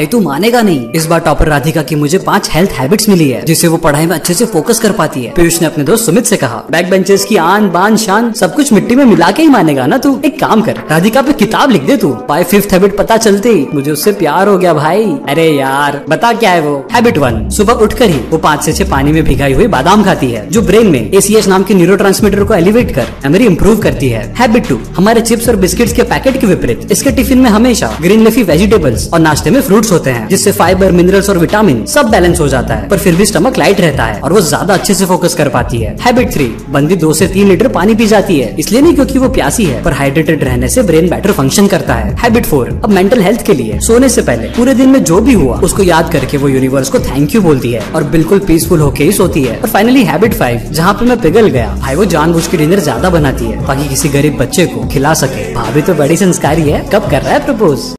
भाई तू मानेगा नहीं। इस बार टॉपर राधिका की मुझे 5 हेल्थ हैबिट्स मिली है जिससे वो पढ़ाई में अच्छे से फोकस कर पाती है। पीयूष ने अपने दोस्त सुमित से कहा, बैक बेंचेस की आन बान शान सब कुछ मिट्टी में मिला के ही मानेगा ना तू। एक काम कर, राधिका पे किताब लिख दे तू। भाई 5th हैबिट पता चलते ही मुझे उससे प्यार हो गया भाई। अरे यार बता क्या है वो। हैबिट 1, सुबह उठकर ही वो 5 से 6 पानी में भिगाई हुई बादाम खाती है जो ब्रेन में ACH नाम के न्यूरोट्रांसमीटर को एलिवेट कर मेमोरी इंप्रूव करती है। हैबिट 2, हमारे चिप्स और बिस्किट्स के पैकेट के विपरीत इसके टिफिन में हमेशा ग्रीन लीफी वेजिटेबल्स और नाश्ते में फ्रूट्स होते हैं जिससे फाइबर, मिनरल्स और विटामिन सब बैलेंस हो जाता है, पर फिर भी स्टमक लाइट रहता है और वो ज्यादा अच्छे से फोकस कर पाती है। हैबिट 3, बंदी 2 से 3 लीटर पानी पी जाती है, इसलिए नहीं क्योंकि वो प्यासी है पर हाइड्रेटेड रहने से ब्रेन बेटर फंक्शन करता है। हैबिट 4, अब मेंटल हेल्थ के लिए सोने से पहले पूरे दिन में जो भी हुआ उसको याद करके वो यूनिवर्स को थैंक यू बोलती है और बिल्कुल पीसफुल होके ही सोती है। और फाइनली हैबिट 5, जहाँ पे मैं पिघल गया भाई वो जानबूझ के डिनर ज्यादा बनाती है ताकि किसी गरीब बच्चे को खिला सके। भाभी तो बड़ी संस्कारी है, कब कर रहा है प्रपोज।